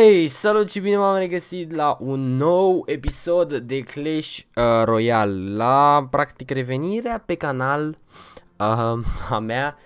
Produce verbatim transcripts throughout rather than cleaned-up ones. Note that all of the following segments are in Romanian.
Ei, salut și bine m-am regăsit la un nou episod de Clash uh, Royale, la practic revenirea pe canal uh, a mea.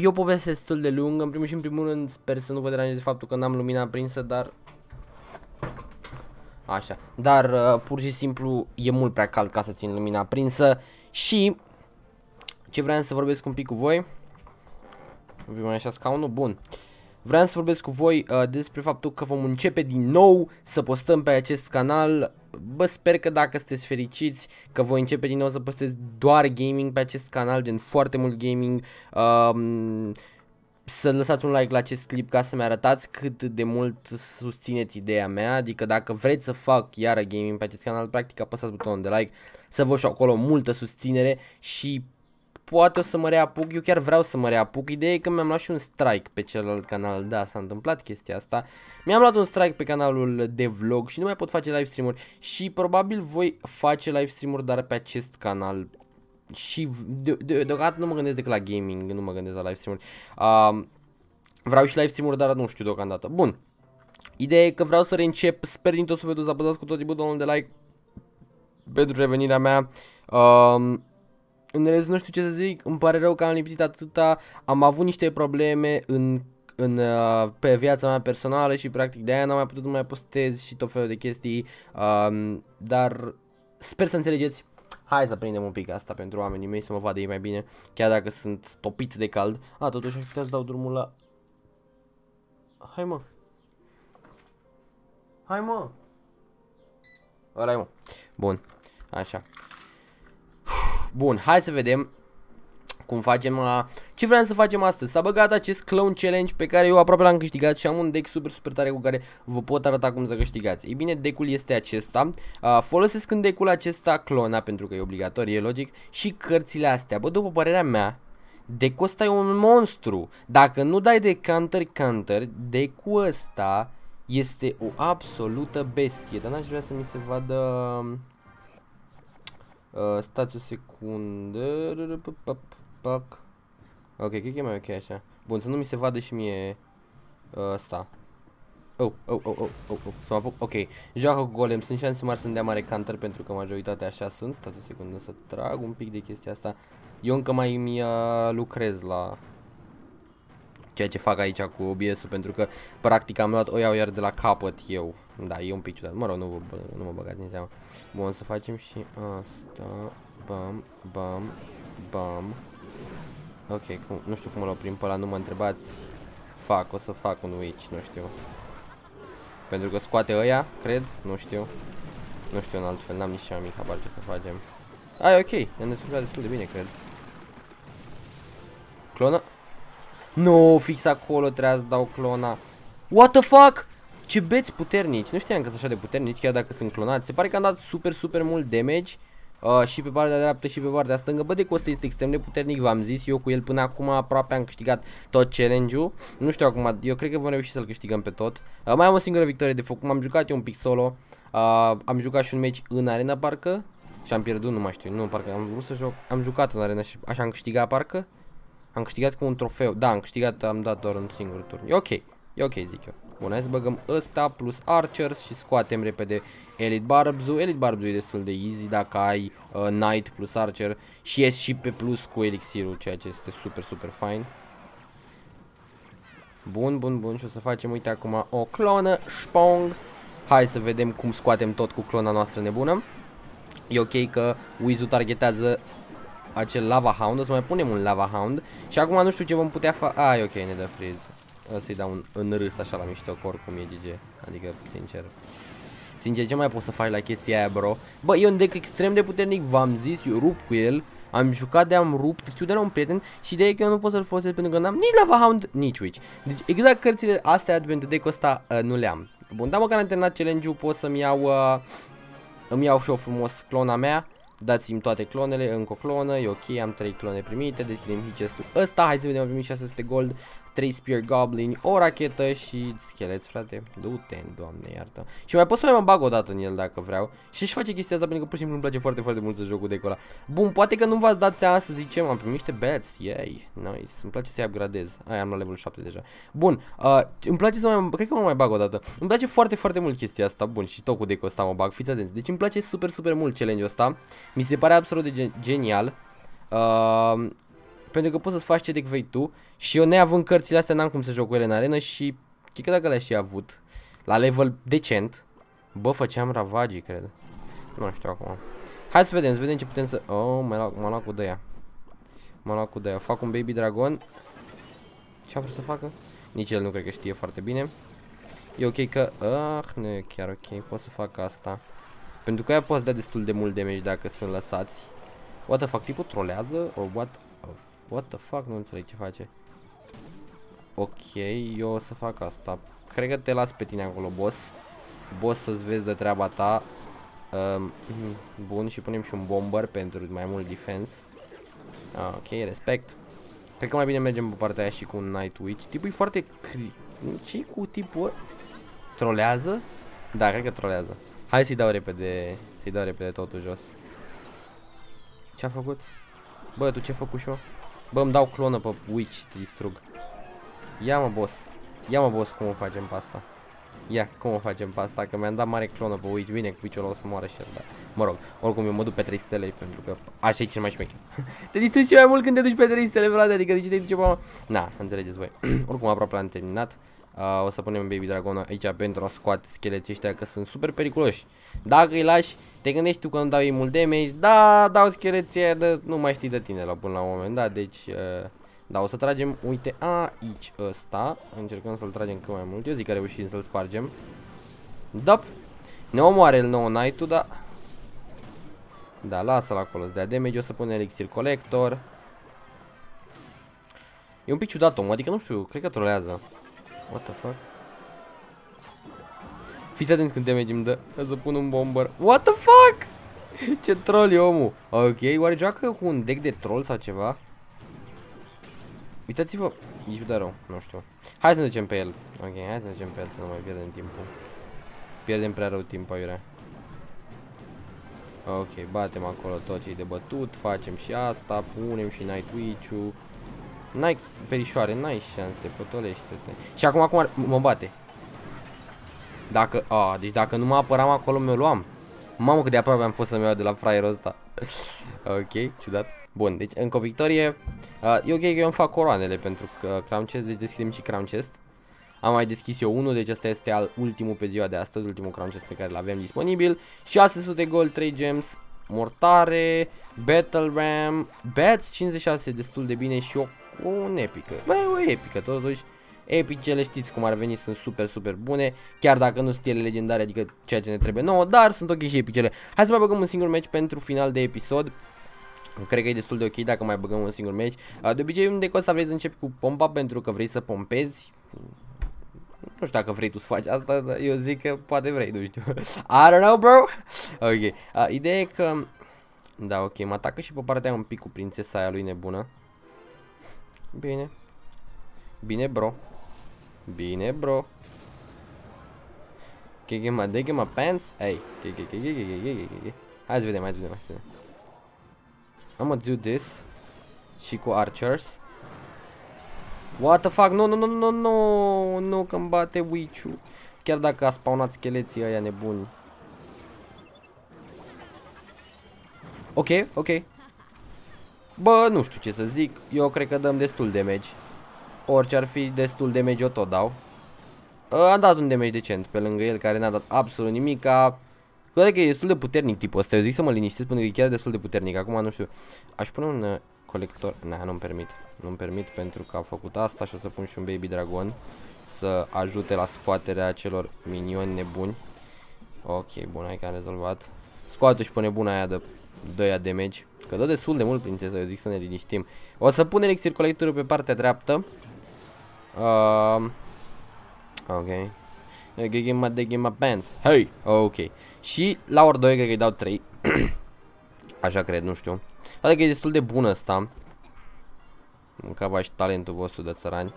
E o poveste destul de lungă, în primul și în primul rând sper să nu vă deranjeze faptul că n-am lumina aprinsă, dar... Așa, dar uh, pur și simplu e mult prea cald ca să țin lumina aprinsă și ce vreau să vorbesc un pic cu voi. Vă mai așa scaunul? Bun. Vreau să vorbesc cu voi uh, despre faptul că vom începe din nou să postăm pe acest canal. Bă, sper că dacă sunteți fericiți că voi începe din nou să postez doar gaming pe acest canal, gen foarte mult gaming. uh, Să lăsați un like la acest clip ca să-mi arătați cât de mult susțineți ideea mea. Adică dacă vreți să fac iară gaming pe acest canal, practic apăsați butonul de like, să vă și acolo multă susținere și... Poate o să mă reapuc, eu chiar vreau să mă reapuc. Ideea e că mi-am luat și un strike pe celălalt canal, da, s-a întâmplat chestia asta. Mi-am luat un strike pe canalul de vlog și nu mai pot face live stream-uri. Și probabil voi face live stream-uri, dar pe acest canal. Și deocamdată nu mă gândesc decât la gaming, nu mă gândesc la live stream-uri. uh, Vreau și live stream-uri, dar nu știu deocamdată. Bun, ideea e că vreau să reîncep, sper din tot sufletul să apăsați cu toții butonul de like pentru revenirea mea. uh, În rest, nu știu ce să zic, îmi pare rău că am lipsit atâta, am avut niște probleme în, în, pe viața mea personală și practic de aia n-am mai putut, nu mai postez și tot felul de chestii, um, dar sper să înțelegeți. Hai să prindem un pic asta pentru oamenii mei să mă vadă ei mai bine, chiar dacă sunt topiți de cald. A, totuși aș putea să dau drumul la... Hai mă! Hai mă! Ăla-i mă! Bun, așa. Bun, hai să vedem cum facem a... Ce vreau să facem astăzi? S-a băgat acest clown challenge pe care eu aproape l-am câștigat și am un deck super super tare cu care vă pot arăta cum să câștigați. Ei bine, deck-ul este acesta. uh, Folosesc în deck-ul acesta clona pentru că e obligatorie, logic, și cărțile astea. Bă, după părerea mea, deck-ul ăsta e un monstru. Dacă nu dai de counter-counter, deck-ul ăsta este o absolută bestie. Dar n-aș vrea să mi se vadă... Uh, stați o secundă. Pac. Ok, cred că e mai ok așa. Bun, să nu mi se vadă și mie ăsta. Uh, oh, oh, oh, oh, oh, oh. Să mă apuc. Ok, joacă cu golem, sunt șanse mari să îmi dea mare counter pentru că majoritatea așa sunt. Stați o secundă să trag un pic de chestia asta. Eu încă mai mi uh, lucrez la ceea ce fac aici cu O B S-ul pentru că practic am luat o iau iar de la capăt eu. Da, e un pic ciudat, mă rog, nu, vă, nu mă băgați din seama. Bun, să facem și asta. Bam, bam, bam. Ok, cum, nu știu cum îl oprim pe ăla, nu mă întrebați. Fac, o să fac un witch, nu știu. Pentru că scoate ăia, cred, nu știu. Nu știu în altfel, n-am nici cea mai mică habar ce să facem. Ai, ok, ne-am descurcat destul de bine, cred. Clona? Nu, fix acolo trebuia să dau clona. What the fuck? Ce beți puternici, nu știam că sunt așa de puternici chiar dacă sunt clonați. Se pare că am dat super super mult damage uh, și pe partea dreaptă și pe partea stângă. Bă, de cost este extrem de puternic, v-am zis. Eu cu el până acum aproape am câștigat tot challenge-ul. Nu știu acum, eu cred că vom reuși să-l câștigăm pe tot. uh, Mai am o singură victorie de făcut, m-am jucat eu un pic solo. uh, Am jucat și un match în arena parcă și am pierdut, nu mai știu, nu, parcă am vrut să joc. Am jucat în arena și așa am câștigat parcă. Am câștigat cu un trofeu, da, am câștigat, am dat doar un singur tur. E ok, e ok zic eu. Bun, hai să băgăm ăsta plus archers și scoatem repede Elite Barbzu. Elite Barbzu e destul de easy dacă ai uh, Knight plus Archer și ies și pe plus cu elixirul, ceea ce este super, super fain. Bun, bun, bun, și o să facem, uite, acum o clonă, spong. Hai să vedem cum scoatem tot cu clona noastră nebună. E ok că Wizu targetează acel Lava Hound, o să mai punem un Lava Hound. Și acum nu știu ce vom putea face. Ah, e ok, ne dă freeze. Să-i dau un, în râs așa la mișto, oricum e G G. Adică, sincer, Sincer, ce mai poți să faci la chestia aia, bro? Bă, e un deck extrem de puternic, v-am zis, eu rup cu el. Am jucat de am rupt, știu de la un prieten. Și de că eu nu pot să-l folosesc pentru că n-am nici Lava Hound, nici Witch. Deci, exact cărțile astea pentru deck-ul ăsta uh, nu le-am. Bun, dar măcar am terminat challenge-ul, pot să-mi iau uh, îmi iau și eu frumos clona mea. Dați-mi toate clonele, încă o clonă, e ok, am trei clone primite, deschidem chestul ăsta, hai să vedem, am primit șase sute gold, trei spear goblin, o rachetă și scheleți, frate. Du-te, Doamne iartă. Și mai pot să mai mă bag o dată în el dacă vreau. Și își face chestia asta pentru că pur și simplu îmi place foarte, foarte mult să joc cu decul ăla. Bun, poate că nu v-ați dat seama, să zicem, am primit niște bats. Yay, nice. Îmi place să-i upgradez. Aia am la level șapte deja. Bun, uh, îmi place să mai, cred că mă mai bag o dată. Îmi place foarte, foarte mult chestia asta. Bun, și tot cu decul ăsta mă bag, fiți atenți. Deci îmi place super, super mult challenge-ul ăsta. Mi se pare absolut de gen genial. Uh, pentru că poți să-ți faci ce deck vei tu. Și eu neavând cărțile astea n-am cum să joc cu ele în arenă. Și cred că dacă le-aș fi avut la level decent, bă, făceam ravagii, cred. Nu știu acum. Hai să vedem, să vedem ce putem să... Oh, m-a luat cu de-aia. M-a luat cu de-aia. Fac un baby dragon. Ce-a vrut să facă? Nici el nu cred că știe foarte bine. E ok că... Ah, nu e chiar ok. Pot să fac asta. Pentru că aia poți da destul de mult damage dacă sunt lăsați. What the fuck, tipul trolează? Or what... What the fuck, nu înțeleg ce face. Ok, eu o să fac asta. Cred că te las pe tine acolo, boss. Boss, să-ți vezi de treaba ta. um, Bun, și punem și un bomber pentru mai mult defense. ah, Ok, respect. Cred că mai bine mergem pe partea aia și cu un Night Witch. Tipul e foarte cri... Ce-i cu tipul? Trolează? Da, cred că trolează. Hai să-i dau repede. Să-i dau repede totul jos. Ce-a făcut? Bă, tu ce-ai făcut și-o? Bă, îmi dau clonă pe Witch, te distrug. Ia mă, boss. Ia mă, boss, cum o facem pe asta. Ia, cum o facem pe asta, că mi-am dat mare clonă pe Witch. Bine, cu Witch-ul o să moară și el, dar... Mă rog, oricum eu mă duc pe trei stele, pentru că așa e cel mai șmecher. Te distrezi cel mai mult când te duci pe trei stele, frate, adică de ce te duci pe... Na, înțelegeți voi. Oricum, aproape am terminat. Uh, o să punem Baby Dragon aici pentru a scoate scheleții ăștia, că sunt super periculoși. Dacă îi lași, te gândești tu că nu dau ei mult damage. Da, dau scheleții aia, da, nu mai știi de tine la până la un moment dat. Deci, uh, da, o să tragem, uite, aici ăsta. Încercăm să-l tragem cât mai mult. Eu zic că reușim să-l spargem. Dop. Ne omoare el nou Knight-ul, da. Da, lasă-l acolo, îți dea damage. O să punem Elixir Collector. E un pic ciudat omul, adică nu știu, cred că trolează. What the fuck? Fiți atenți când damage îmi dă. Să pun un bomber. What the fuck? Ce troll e omul. Ok, oare joacă cu un deck de troll sau ceva? Uitați-vă. Ești ciudat rău, nu știu. Hai să ne ducem pe el. Ok, hai să ne ducem pe el să nu mai pierdem timpul. Pierdem prea rău timp, aiurea. Ok, batem acolo tot ce-i de bătut. Facem și asta. Punem și Night Witch-ul. N-ai verișoare, n-ai șanse, potolește-te. Și acum, acum mă bate. Dacă, a, deci dacă nu mă apăram acolo, mi-o luam. Mamă, cât de aproape am fost să-mi iau de la fraierul ăsta. Ok, ciudat. Bun, deci încă o victorie. uh, E ok că eu îmi fac coroanele pentru uh, Crown Chest, deci deschidem și Crown Chest. Am mai deschis eu unul, deci asta este al ultimul pe ziua de astăzi, ultimul Crown Chest pe care l-avem disponibil. Șase sute gold, trei gems, mortare, battle ram, bats cincizeci și șase, destul de bine și o un epică, băi, o epică, totuși. Epicele știți cum ar veni, sunt super, super bune. Chiar dacă nu sunt ele legendare, adică ceea ce ne trebuie nouă, dar sunt ok și epicele. Hai să mai băgăm un singur match pentru final de episod. Cred că e destul de ok dacă mai băgăm un singur match. De obicei, în decul ăsta vrei să începi cu pompa pentru că vrei să pompezi. Nu știu dacă vrei tu să faci asta, dar eu zic că poate vrei, nu știu. I don't know, bro. Ok, uh, ideea e că... Da, ok, mă atacă și pe partea aia un pic cu prințesa aia lui nebună. Bine. Bine, bro. Bine, bro. Kick in my dick in my pants. Hey, kick, kick, kick, kick, kick, kick. Hai să vedem, hai să vedem, hai să vedem. I'm gonna do this. Și cu archers. What the fuck? No, no, no, no, no. Nu că-mi bate witch-ul. Chiar dacă a spawnat scheleții ăia nebuni. Ok, ok. Bă, nu știu ce să zic, eu cred că dăm destul damage. Orice ar fi, destul damage, eu tot dau. A, am dat un damage decent pe lângă el, care n-a dat absolut nimica. Cred că e destul de puternic tipul ăsta, eu zic să mă liniștesc pentru că e chiar destul de puternic. Acum nu știu, aș pune un uh, colector, na, nu-mi permit. Nu-mi permit pentru că a făcut asta și o să pun și un baby dragon să ajute la scoaterea acelor minioni nebuni. Ok, bun, hai că am rezolvat. Scoate-o și pe nebuna aia de... dă ea damage, că dă destul de mult prințesa, eu zic să ne liniștim. O să pun elixir colectorul pe partea dreaptă. uh, Ok, game my day, game my pants. Hey, ok. Și la ori doi cred că îi dau trei. Așa cred, nu știu. Adică e destul de bun ăsta. Mâncava și talentul vostru de țărani.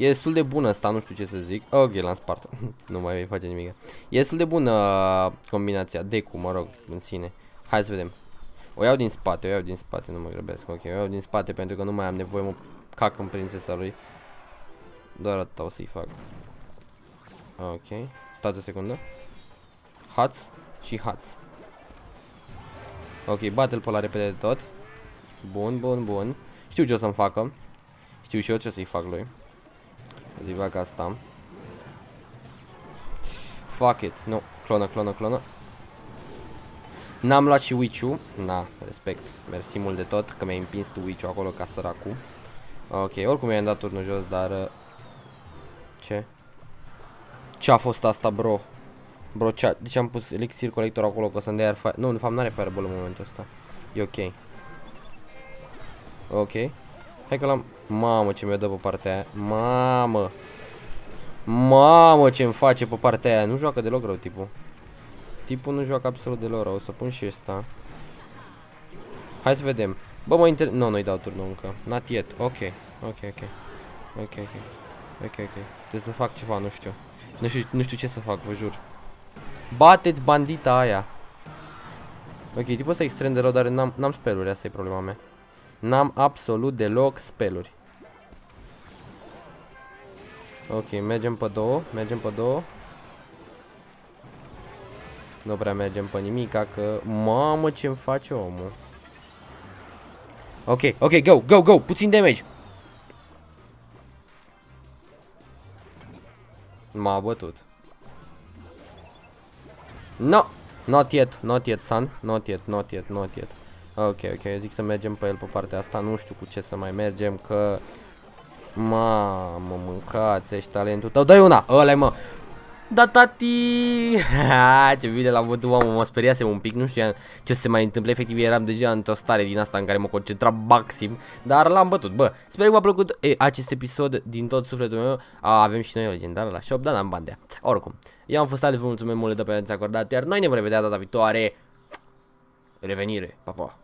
E destul de bună asta, nu știu ce să zic. Ok, l-am spart. Nu mai face nimic. E destul de bună combinația, deck-ul, mă rog, în sine. Hai să vedem. O iau din spate, o iau din spate, nu mă grăbesc. Ok, o iau din spate pentru că nu mai am nevoie, mă cac în prințesa lui. Doar atâta o să-i fac. Ok, stați o secundă. Hats și hats. Ok, bate-l pe la repede de tot. Bun, bun, bun. Știu ce o să-mi facă. Știu și eu ce o să-i fac lui. O să-i fac asta. Fuck it, nu, no. Clonă, clonă, clonă. N-am luat și witch-ul. Na, respect, mersi mult de tot că mi-ai împins tu witch-ul acolo ca săracu. Ok, oricum i-am dat turnul jos, dar... Ce? Ce-a fost asta, bro? Bro, ce-a... Deci am pus elixir colector acolo că să-mi dea fire... Nu, de fapt n-are fireball în momentul ăsta. E ok. Ok. Hai că l-am... Mamă, ce mi-o dă pe partea aia. Mamă. Mamă, ce-mi face pe partea aia. Nu joacă deloc rău, tipul. Tipul nu joacă absolut deloc rău. O să pun și ăsta. Hai să vedem. Bă, mă inter... Nu, nu-i dau turnul încă. Not yet. Ok. Ok, ok. Ok, ok. Ok, ok. Trebuie să fac ceva, nu știu. Nu știu, nu știu ce să fac, vă jur. Bateți bandita aia. Ok, tipul ăsta e extrem de rău, dar n-am speluri. Asta e problema mea. N-am absolut deloc speluri. Ok, mergem pe două. Mergem pe două. Nu prea mergem pe nimica, că... Mamă, ce-mi face omul. Ok, ok, go, go, go, puțin damage. M-a bătut. No, not yet, not yet, son. Not yet, not yet, not yet. Ok, ok, eu zic să mergem pe el pe partea asta. Nu știu cu ce să mai mergem, că... Mamă, mâncați, ești talentul tău. Dă-i una, ăla-i mă. Da, tati! Ha, ce video l-am văzut, mamă, mă speriasem un pic, nu știam ce se mai întâmplă, efectiv eram deja într-o stare din asta în care mă concentram maxim, dar l-am bătut, bă, sper că v-a plăcut e, acest episod din tot sufletul meu, a, avem și noi o legendară la shop, dar n-am bani de ea. Oricum, eu am fost Ale, vă mulțumesc mult de pe atenția acordată, iar noi ne vom revedea data viitoare, revenire, pa, pa!